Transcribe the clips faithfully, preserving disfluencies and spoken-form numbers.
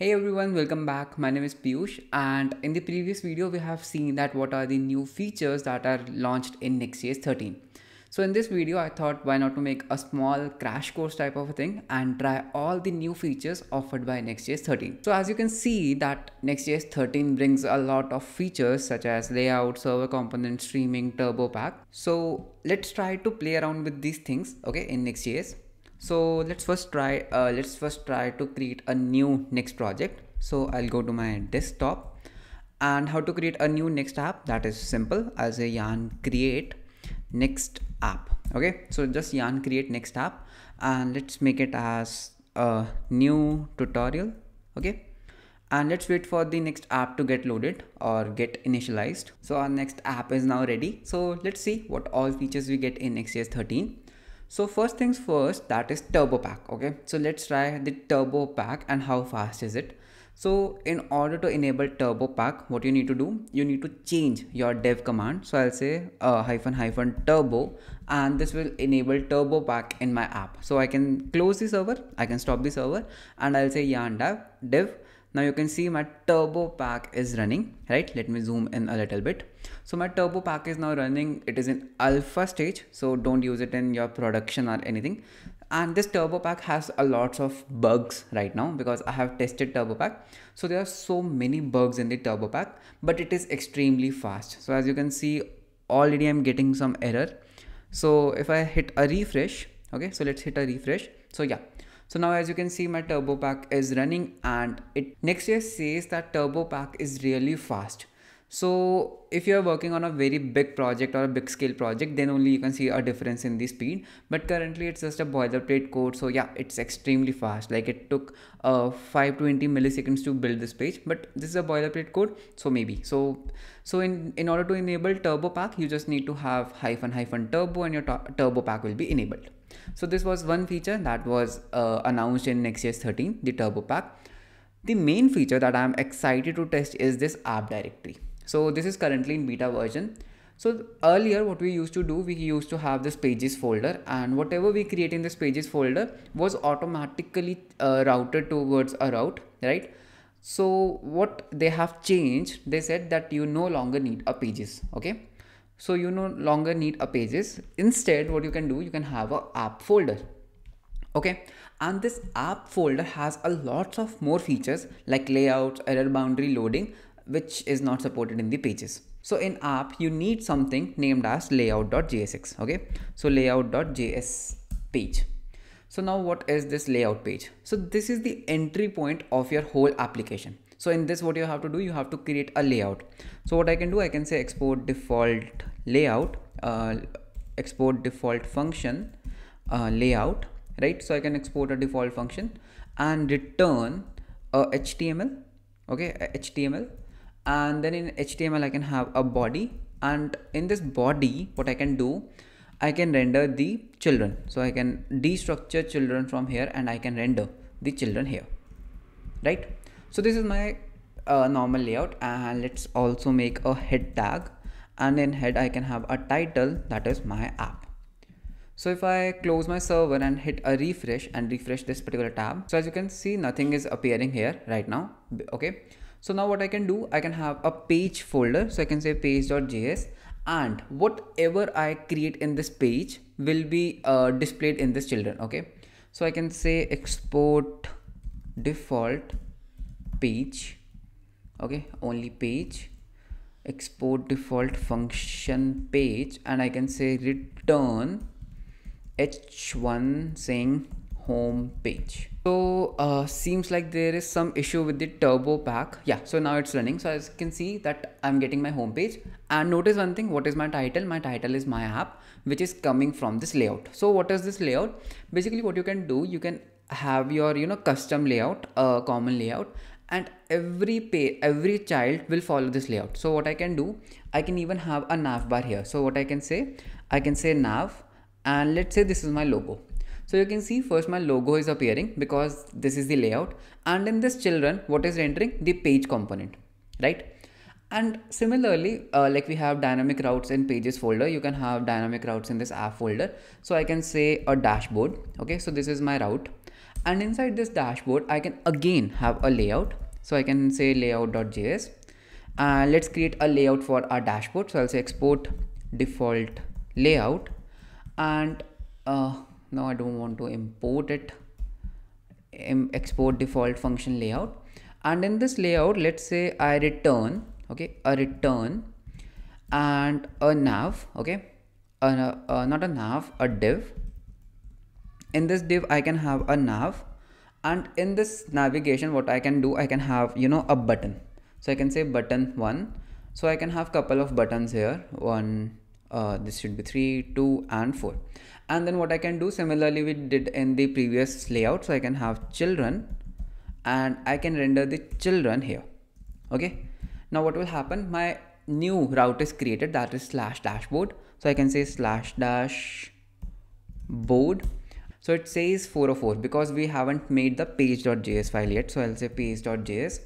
Hey everyone, welcome back. My name is Piyush, and in the previous video we have seen that what are the new features that are launched in Next.js thirteen. So in this video I thought why not to make a small crash course type of a thing and try all the new features offered by Next.js thirteen. So as you can see that Next.js thirteen brings a lot of features such as layout, server component, streaming, turbo pack. So let's try to play around with these things, okay, in Next.js. So let's first try uh, let's first try to create a new Next project. So I'll go to my desktop, and how to create a new Next app, that is simple. I'll say yarn create Next app. Okay, so just yarn create Next app, and let's make it as a new tutorial. Okay, and let's wait for the Next app to get loaded or get initialized. So our Next app is now ready. So let's see what all features we get in Next.js thirteen. So first things first, that is Turbo Pack. Okay, so let's try the Turbo Pack and how fast is it. So in order to enable Turbo Pack, what you need to do, you need to change your dev command. So I'll say uh, hyphen hyphen turbo, and this will enable Turbo Pack in my app. So I can close the server, I can stop the server, and I'll say yarn dev. Now you can see my Turbo Pack is running, right? Let me zoom in a little bit. So my Turbo Pack is now running. It is in alpha stage, so don't use it in your production or anything. And this Turbo Pack has a lots of bugs right now because I have tested Turbo Pack. So there are so many bugs in the Turbo Pack, but it is extremely fast. So as you can see, already I'm getting some error. So if I hit a refresh, okay, so let's hit a refresh. So yeah. So now as you can see, my Turbo Pack is running, and it Next.js says that Turbo Pack is really fast. So if you're working on a very big project or a big scale project, then only you can see a difference in the speed. But currently it's just a boilerplate code. So yeah, it's extremely fast. Like it took uh, five hundred twenty milliseconds to build this page, but this is a boilerplate code. So maybe, so, so in, in order to enable Turbo Pack, you just need to have hyphen hyphen turbo, and your Turbo Pack will be enabled. So this was one feature that was uh, announced in Next.js thirteen, the Turbo Pack. The main feature that I'm excited to test is this app directory. So this is currently in beta version. So earlier what we used to do, we used to have this pages folder, and whatever we create in this pages folder was automatically uh, routed towards a route, right? So what they have changed, they said that you no longer need a pages, okay? So you no longer need a pages. Instead, what you can do, you can have a app folder. Okay, and this app folder has a lots of more features like layouts, error boundary loading, which is not supported in the pages. So in app, you need something named as layout.jsx. Okay, so layout.js page. So now what is this layout page? So this is the entry point of your whole application. So in this, what you have to do, you have to create a layout. So what I can do, I can say export default layout, uh, export default function uh, layout, right? So I can export a default function and return a H T M L, okay, a H T M L. And then in H T M L, I can have a body, and in this body, what I can do, I can render the children. So I can destructure children from here, and I can render the children here, right? So this is my uh, normal layout, and let's also make a head tag, and in head I can have a title, that is my app. So if I close my server and hit a refresh and refresh this particular tab, so as you can see, nothing is appearing here right now. Okay, so now what I can do, I can have a page folder. So I can say page.js, and whatever I create in this page will be uh, displayed in this children. Okay, so I can say export default page, okay, only page, export default function page, and I can say return h one saying home page. So uh, seems like there is some issue with the Turbo Pack. Yeah, so now it's running. So as you can see that I'm getting my home page, and notice one thing, what is my title? My title is my app, which is coming from this layout. So what is this layout? Basically what you can do, you can have your, you know, custom layout, a uh, common layout, and every pay every child will follow this layout. So what I can do, I can even have a nav bar here. So what I can say, I can say nav, and let's say this is my logo. So you can see first my logo is appearing because this is the layout, and in this children, what is rendering? The page component, right? And similarly, uh, like we have dynamic routes in pages folder, you can have dynamic routes in this app folder. So I can say a dashboard. Okay, so this is my route, And inside this dashboard, I can again have a layout. So I can say layout.js. Uh, let's create a layout for our dashboard. So I'll say export default layout. And uh, no, I don't want to import it. Um, export default function layout. And in this layout, let's say I return, okay, a return and a nav, okay, uh, uh, not a nav, a div. In this div, I can have a nav, and in this navigation, what I can do, I can have, you know, a button. So I can say button one. So I can have couple of buttons here. One, uh, this should be three, two, and four. And then what I can do, similarly, we did in the previous layout. So I can have children, and I can render the children here. Okay. Now what will happen? My new route is created, that is slash dashboard. So I can say slash dash board. So it says four oh four because we haven't made the page.js file yet. So I'll say page.js.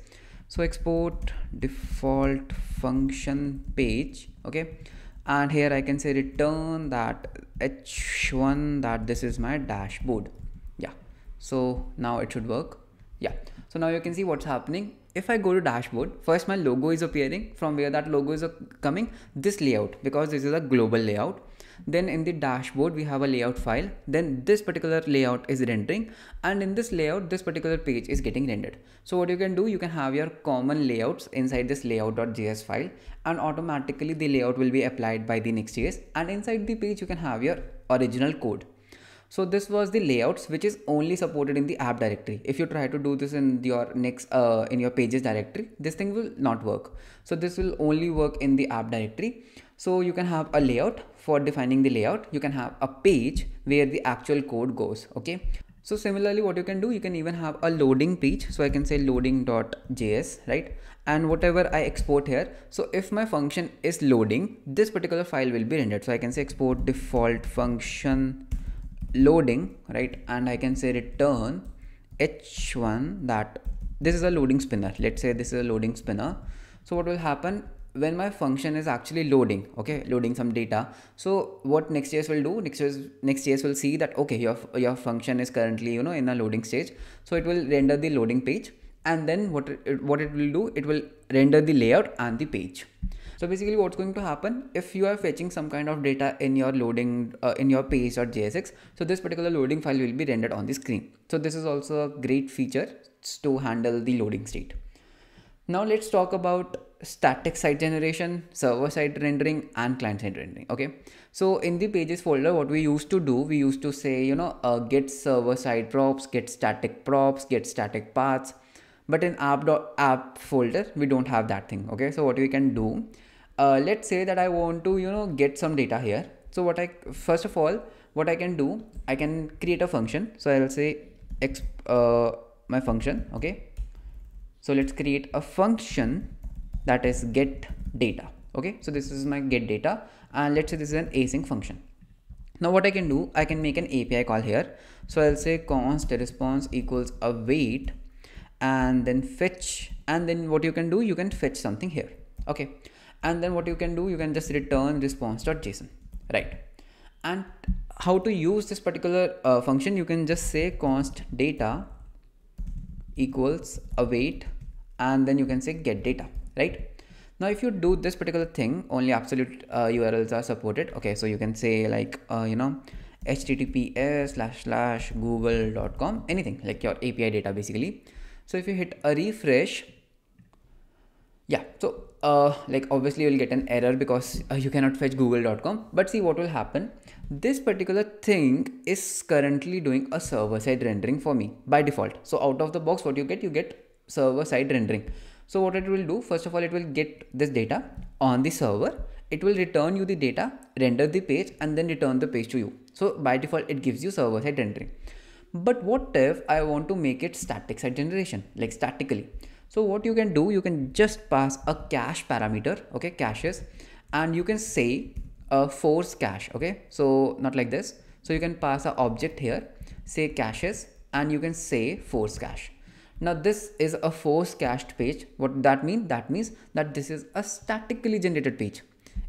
So export default function page. Okay. And here I can say return that h one, that this is my dashboard. Yeah. So now it should work. Yeah. So now you can see what's happening. If I go to dashboard, first my logo is appearing. From where that logo is coming, this layout, because this is a global layout. Then in the dashboard, we have a layout file. Then this particular layout is rendering, and in this layout, this particular page is getting rendered. So what you can do, you can have your common layouts inside this layout.js file, and automatically the layout will be applied by the Next.js, and inside the page, you can have your original code. So this was the layouts, which is only supported in the app directory. If you try to do this in your next, uh, in your pages directory, this thing will not work. So this will only work in the app directory. So you can have a layout for defining the layout. You can have a page where the actual code goes. Okay. So similarly, what you can do, you can even have a loading page. So I can say loading.js, right? And whatever I export here. So if my function is loading, this particular file will be rendered. So I can say export default function loading, right? And I can say return h one, that this is a loading spinner. Let's say this is a loading spinner. So what will happen when my function is actually loading, okay, loading some data. So what Next.js will do, Next.js, Next.js will see that, okay, your, your function is currently, you know, in a loading stage. So it will render the loading page. And then what it, what it will do, it will render the layout and the page. So basically what's going to happen, if you are fetching some kind of data in your loading, uh, in your page.jsx, so this particular loading file will be rendered on the screen. So this is also a great feature to handle the loading state. Now let's talk about static site generation, server side rendering, and client side rendering. Okay. So in the pages folder, what we used to do, we used to say, you know, uh, get server side props, get static props, get static paths. But in app dot app folder, we don't have that thing. Okay. So what we can do, Uh, let's say that I want to, you know, get some data here. So what I, first of all, what I can do, I can create a function. So I'll say exp, uh, my function. Okay. So let's create a function that is get data. Okay. So this is my get data, and let's say this is an async function. Now what I can do, I can make an A P I call here. So I'll say const response equals await, and then fetch. And then what you can do, you can fetch something here. Okay. And then what you can do, you can just return response.json, right? And how to use this particular uh, function, you can just say const data equals await, and then you can say get data, right? Now, if you do this particular thing, only absolute uh, U R Ls are supported. Okay, so you can say like, uh, you know, https slash slash google dot com, anything like your A P I data basically. So if you hit a refresh, yeah, so uh, like obviously you'll get an error because uh, you cannot fetch google dot com. But see what will happen. This particular thing is currently doing a server side rendering for me by default. So out of the box, what you get, you get server side rendering. So what it will do, first of all, it will get this data on the server. It will return you the data, render the page, and then return the page to you. So by default, it gives you server side rendering. But what if I want to make it static side generation, like statically? So what you can do, you can just pass a cache parameter, okay, caches, and you can say a force cache, okay, so not like this. So you can pass an object here, say caches, and you can say force cache. Now this is a force cached page. What that means? That means that this is a statically generated page.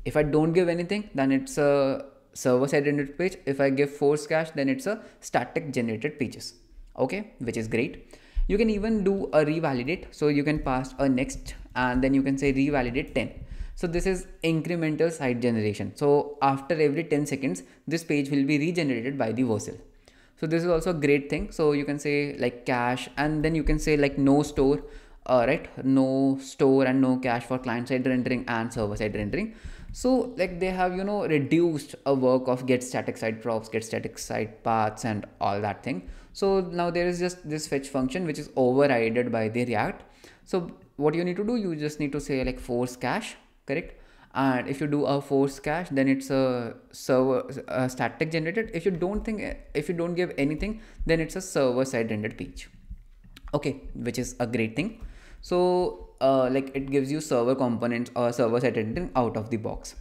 If I don't give anything, then it's a server side rendered page. If I give force cache, then it's a static generated pages. okay, which is great. You can even do a revalidate. So you can pass a next and then you can say revalidate ten. So this is incremental site generation. So after every ten seconds, this page will be regenerated by the Vercel. So this is also a great thing. So you can say like cache, and then you can say like no store, uh, right? No store and no cache for client side rendering and server side rendering. So like they have, you know, reduced a work of get static site props, get static site paths and all that thing. So now there is just this fetch function, which is overridden by the React. So what you need to do, you just need to say like force cache, correct? And if you do a force cache, then it's a server a static generated. If you don't think, if you don't give anything, then it's a server side rendered page. Okay, which is a great thing. So uh, like it gives you server components or server side rendering out of the box.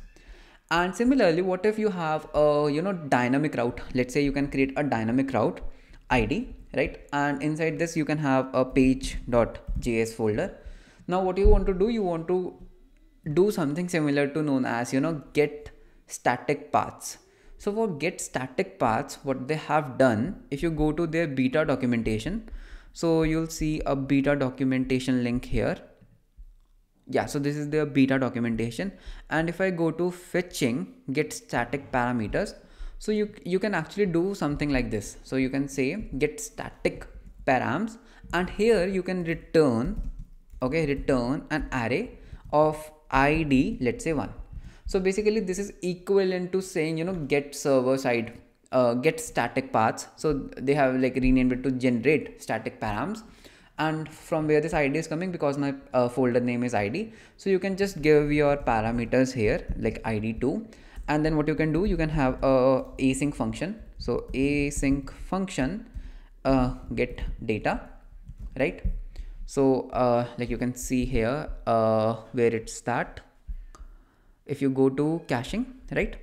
And similarly, what if you have a, you know, dynamic route? Let's say you can create a dynamic route I D, right? And inside this, you can have a page.js folder. Now, what you want to do, you want to do something similar to known as, you know, get static paths. So for get static paths, what they have done, if you go to their beta documentation, so you'll see a beta documentation link here. Yeah, so this is their beta documentation. And if I go to fetching get static parameters, so you, you can actually do something like this. So you can say get static params, and here you can return, okay, return an array of I D, let's say one. So basically this is equivalent to saying, you know, get server side, uh, get static paths. So they have like renamed it to generate static params, and from where this I D is coming, because my uh, folder name is I D. So you can just give your parameters here like I D two, and then what you can do, you can have a async function. So async function, uh, get data, right? So uh, like you can see here uh, where it's that, if you go to caching, right?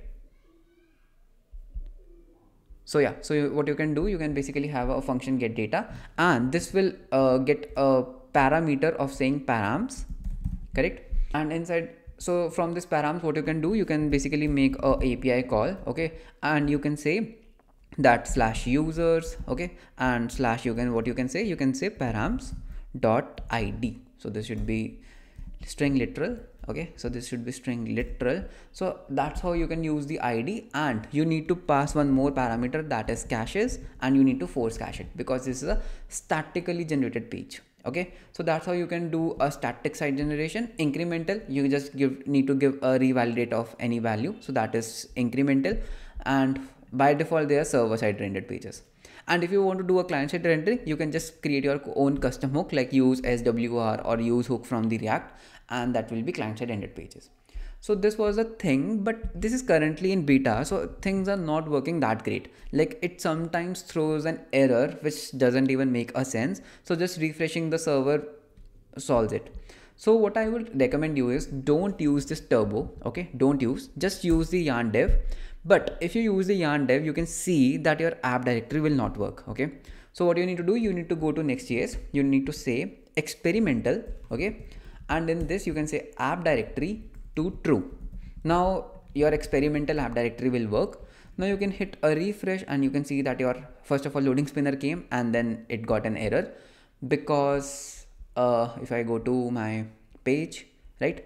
So yeah, so you, what you can do, you can basically have a function get data, and this will uh, get a parameter of saying params, correct? And inside, so from this params, what you can do, you can basically make a A P I call, okay? And you can say that slash users, okay? And slash, you can, what you can say, you can say params dot id. So this should be string literal, okay? So this should be string literal. So that's how you can use the id, and you need to pass one more parameter, that is caches, and you need to force cache it, because this is a statically generated page, okay? So that's how you can do a static site generation. Incremental, you just give need to give a revalidate of any value, so that is incremental, and by default they are server side rendered pages. And if you want to do a client side rendering, you can just create your own custom hook, like use S W R or use hook from the React, and that will be client side rendered pages. So this was a thing, but this is currently in beta, so things are not working that great. Like it sometimes throws an error which doesn't even make a sense. So just refreshing the server solves it. So what I would recommend you is don't use this turbo, okay? Don't use, just use the yarn dev. But if you use the yarn dev, you can see that your app directory will not work, okay? So what you need to do, you need to go to Next.js, you need to say experimental, okay? And in this you can say app directory to true. Now your experimental app directory will work. Now you can hit a refresh and you can see that your, first of all, loading spinner came and then it got an error, because uh, if I go to my page, right?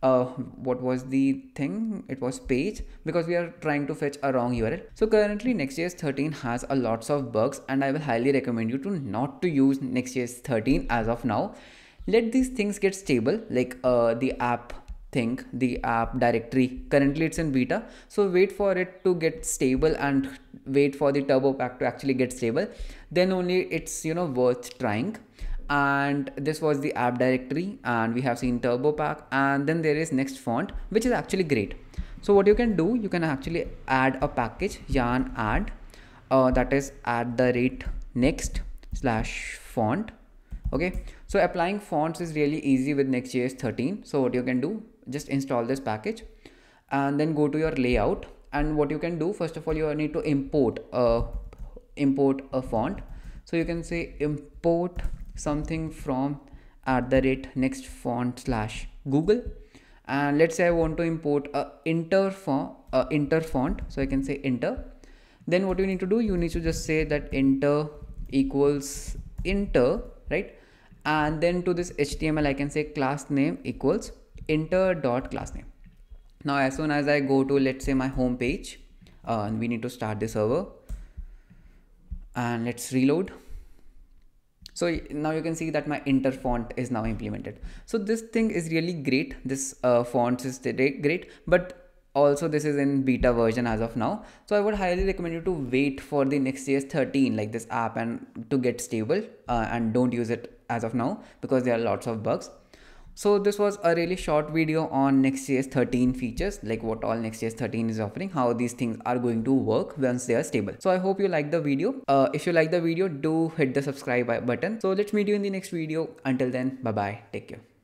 Uh, what was the thing? It was page, because we are trying to fetch a wrong U R L. So currently Next.js thirteen has a lots of bugs, and I will highly recommend you to not to use Next.js thirteen as of now. Let these things get stable, like uh, the app thing, the app directory. Currently it's in beta, so wait for it to get stable and wait for the Turbo Pack to actually get stable. Then only it's, you know, worth trying. And this was the app directory, and we have seen Turbo Pack, and then there is Next font, which is actually great. So what you can do, you can actually add a package, yarn add, uh, that is at the rate next slash font. Okay, so applying fonts is really easy with Next.js thirteen. So what you can do, just install this package and then go to your layout. And what you can do, first of all, you need to import a, import a font. So you can say import something from at the rate next font slash Google, and let's say I want to import a inter font, a inter font. So I can say inter. Then what you need to do, you need to just say that inter equals inter, right? And then to this H T M L, I can say class name equals inter dot class name. Now, as soon as I go to, let's say, my home page, uh, and we need to start the server, and let's reload. So now you can see that my inter font is now implemented. So this thing is really great. This uh, font is great, but also this is in beta version as of now. So I would highly recommend you to wait for the Next.js thirteen, like this app, and to get stable, uh, and don't use it as of now because there are lots of bugs. So this was a really short video on Next.js thirteen features, like what all Next.js thirteen is offering, how these things are going to work once they are stable. So I hope you like the video. Uh, if you like the video, do hit the subscribe button. So let's meet you in the next video. Until then, bye-bye. Take care.